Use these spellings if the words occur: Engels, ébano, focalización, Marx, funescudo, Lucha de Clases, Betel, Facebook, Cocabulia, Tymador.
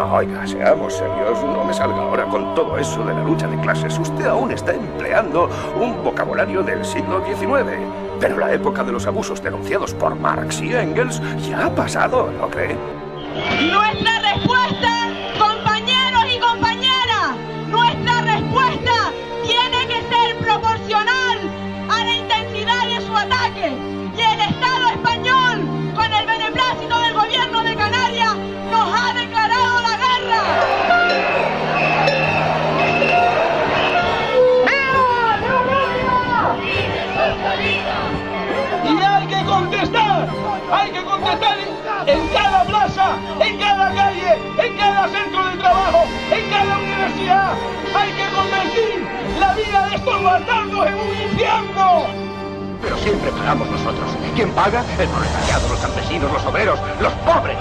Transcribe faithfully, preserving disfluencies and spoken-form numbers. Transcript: No, oiga, seamos serios, no me salga ahora con todo eso de la lucha de clases. Usted aún está empleando un vocabulario del siglo diecinueve. Pero la época de los abusos denunciados por Marx y Engels ya ha pasado, ¿no cree? ¡Nuestra respuesta, compañeros y compañeras! ¡Nuestra respuesta tiene que ser proporcional a la intensidad de su ataque! Y el Estado español, con el beneplácito del gobierno de Canarias, nos ha declarado la guerra. Y hay que contestar, hay que contestar en cada plaza, en cada calle, en cada centro de trabajo, en cada universidad. Hay que convertir la vida de estos bastardos en un infierno. Pero siempre pagamos nosotros. ¿Quién paga? El proletariado, los campesinos, los obreros, los pobres.